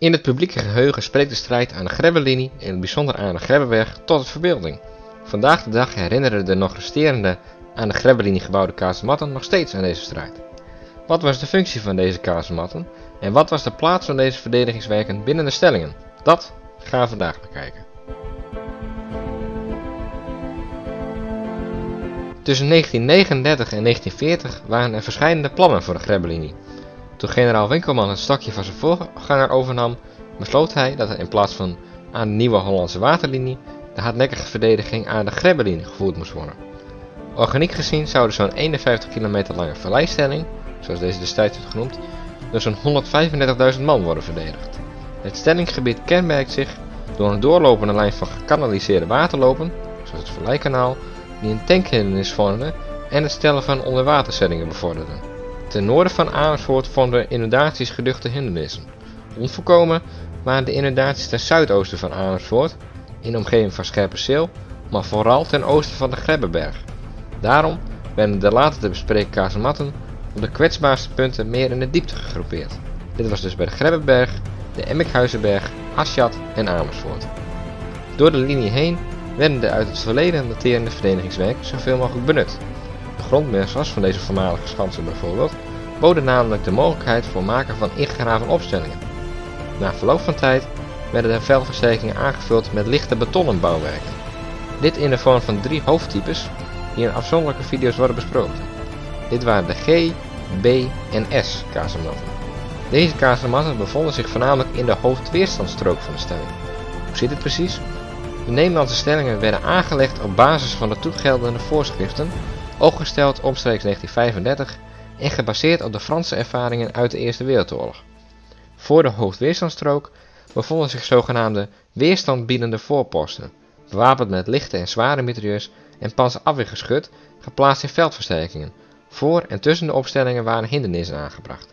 In het publieke geheugen spreekt de strijd aan de Grebbelinie en in het bijzonder aan de Grebbeweg tot de verbeelding. Vandaag de dag herinneren de nog resterende aan de Grebbelinie gebouwde kaasmatten nog steeds aan deze strijd. Wat was de functie van deze kaasmatten en wat was de plaats van deze verdedigingswerken binnen de stellingen? Dat gaan we vandaag bekijken. Tussen 1939 en 1940 waren er verschillende plannen voor de Grebbelinie. Toen generaal Winkelmann het stokje van zijn voorganger overnam, besloot hij dat er in plaats van aan de nieuwe Hollandse waterlinie de hardnekkige verdediging aan de Grebbelinie gevoerd moest worden. Organiek gezien zouden zo'n 51 kilometer lange Valleistelling, zoals deze destijds werd genoemd, door zo'n 135.000 man worden verdedigd. Het stellinggebied kenmerkt zich door een doorlopende lijn van gekanaliseerde waterlopen, zoals het Valleikanaal, die een tankhindernis vormden en het stellen van onderwaterzettingen bevorderden. Ten noorden van Amersfoort vormden inundaties geduchte hindernissen. Onvoorkomen waren de inundaties ten zuidoosten van Amersfoort, in de omgeving van Scherpenzeel, maar vooral ten oosten van de Grebbeberg. Daarom werden de later te bespreken kazematten op de kwetsbaarste punten meer in de diepte gegroepeerd. Dit was dus bij de Grebbeberg, de Emekhuizenberg, Asjad en Amersfoort. Door de linie heen werden de uit het verleden daterende verdedigingswerken zoveel mogelijk benut. De grondmetsels van deze voormalige schansen bijvoorbeeld boden namelijk de mogelijkheid voor maken van ingegraven opstellingen. Na verloop van tijd werden de veldverstekingen aangevuld met lichte betonnen bouwwerken. Dit in de vorm van 3 hoofdtypes die in afzonderlijke video's worden besproken. Dit waren de G, B en S kazematten. Deze kazematten bevonden zich voornamelijk in de hoofdweerstandstrook van de stelling. Hoe zit het precies? De Nederlandse stellingen werden aangelegd op basis van de toegeldende voorschriften, opgesteld omstreeks 1935 en gebaseerd op de Franse ervaringen uit de Eerste Wereldoorlog. Voor de hoofdweerstandstrook bevonden zich zogenaamde weerstandbiedende voorposten, bewapend met lichte en zware mitrailleurs en panzerafweergeschut, geplaatst in veldversterkingen. Voor en tussen de opstellingen waren hindernissen aangebracht.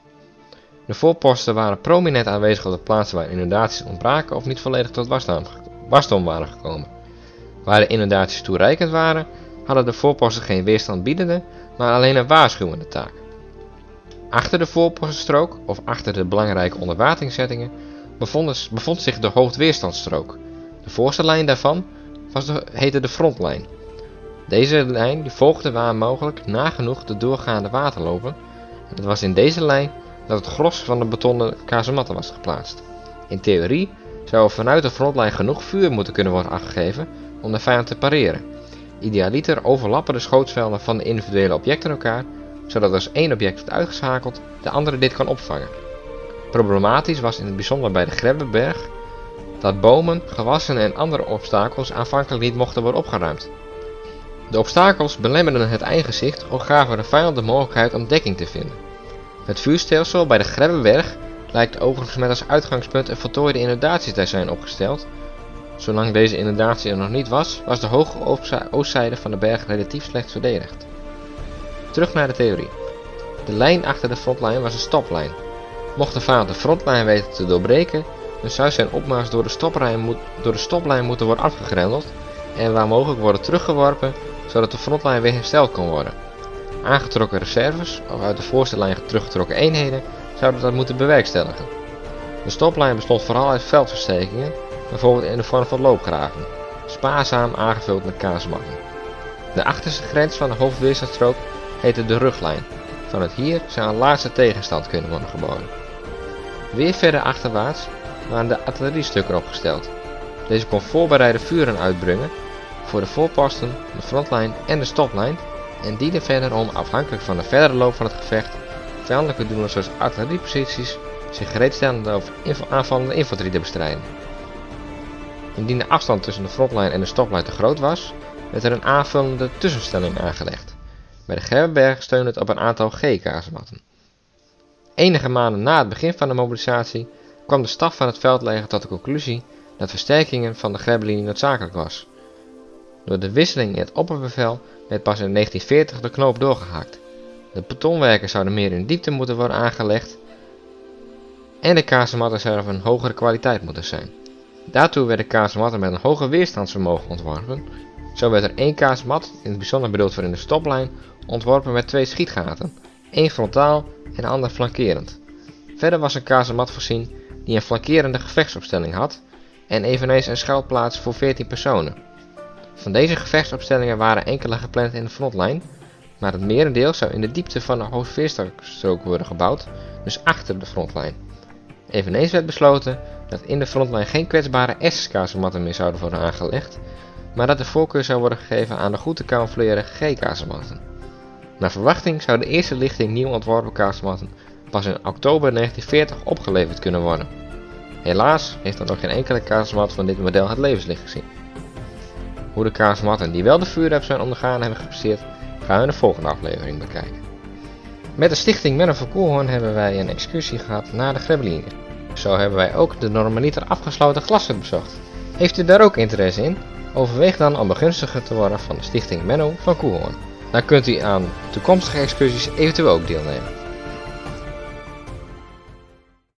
De voorposten waren prominent aanwezig op de plaatsen waar inundaties ontbraken of niet volledig tot wasdom waren gekomen. Waar de inundaties toereikend waren, hadden de voorposten geen weerstandbiedende, maar alleen een waarschuwende taak. Achter de voorpostenstrook, of achter de belangrijke onderwateringszettingen, bevond zich de hoofdweerstandstrook. De voorste lijn daarvan heette de frontlijn. Deze lijn volgde waar mogelijk nagenoeg de doorgaande waterlopen en het was in deze lijn dat het gros van de betonnen kazematten was geplaatst. In theorie zou er vanuit de frontlijn genoeg vuur moeten kunnen worden afgegeven om de vijand te pareren. Idealiter overlappen de schootsvelden van de individuele objecten elkaar, zodat als één object wordt uitgeschakeld, de andere dit kan opvangen. Problematisch was in het bijzonder bij de Grebbeberg dat bomen, gewassen en andere obstakels aanvankelijk niet mochten worden opgeruimd. De obstakels belemmerden het eingezicht of gaven de vijand de mogelijkheid om dekking te vinden. Het vuurstelsel bij de Grebbeberg lijkt overigens met als uitgangspunt een voltooide inundatie te zijn opgesteld. Zolang deze inundatie er nog niet was, was de hoge oostzijde van de berg relatief slecht verdedigd. Terug naar de theorie. De lijn achter de frontlijn was een stoplijn. Mocht de vijand de frontlijn weten te doorbreken, dan zou zijn opmars door de stoplijn moeten worden afgegrendeld en waar mogelijk worden teruggeworpen, zodat de frontlijn weer hersteld kon worden. Aangetrokken reserves of uit de voorste lijn teruggetrokken eenheden zouden dat moeten bewerkstelligen. De stoplijn bestond vooral uit veldverstekingen, bijvoorbeeld in de vorm van loopgraven, spaarzaam aangevuld met kazematten. De achterste grens van de hoofdweerstandstrook heette de ruglijn. Vanuit hier zou een laatste tegenstand kunnen worden geboden. Weer verder achterwaarts waren de artilleriestukken opgesteld. Deze kon voorbereide vuren uitbrengen voor de voorposten, de frontlijn en de stoplijn en dienden verder om afhankelijk van de verdere loop van het gevecht vijandelijke doelen zoals artillerieposities zich gereedstellende of aanvallende infanterie te bestrijden. Indien de afstand tussen de frontlijn en de stoplijn te groot was, werd er een aanvullende tussenstelling aangelegd. Bij de Grebbeberg steunde het op een aantal G-kazematten. Enige maanden na het begin van de mobilisatie kwam de staf van het veldleger tot de conclusie dat versterkingen van de Grebbelinie noodzakelijk was. Door de wisseling in het opperbevel werd pas in 1940 de knoop doorgehakt. De betonwerken zouden meer in diepte moeten worden aangelegd en de kazematten zouden van een hogere kwaliteit moeten zijn. Daartoe werden kazematten met een hoger weerstandsvermogen ontworpen. Zo werd er 1 kazemat, in het bijzonder bedoeld voor in de stoplijn, ontworpen met 2 schietgaten, 1 frontaal en de ander flankerend. Verder was een kazemat voorzien die een flankerende gevechtsopstelling had en eveneens een schuilplaats voor 14 personen. Van deze gevechtsopstellingen waren enkele gepland in de frontlijn, maar het merendeel zou in de diepte van de hoofdveerstrook worden gebouwd, dus achter de frontlijn. Eveneens werd besloten dat in de frontlijn geen kwetsbare S-kazematten meer zouden worden aangelegd, maar dat de voorkeur zou worden gegeven aan de goed te camoufleren G-kazematten. Naar verwachting zou de eerste lichting nieuw ontworpen kazematten pas in oktober 1940 opgeleverd kunnen worden. Helaas heeft dan nog geen enkele kazemat van dit model het levenslicht gezien. Hoe de kazematten die wel de vuurwerp zijn ondergaan hebben gepasseerd, gaan we in de volgende aflevering bekijken. Met de stichting Menno van Coehoorn hebben wij een excursie gehad naar de Grebbelinie. Zo hebben wij ook de Normaniter afgesloten klassen bezocht. Heeft u daar ook interesse in? Overweeg dan om begunstiger te worden van de stichting Menno van Coehoorn. Dan kunt u aan toekomstige excursies eventueel ook deelnemen.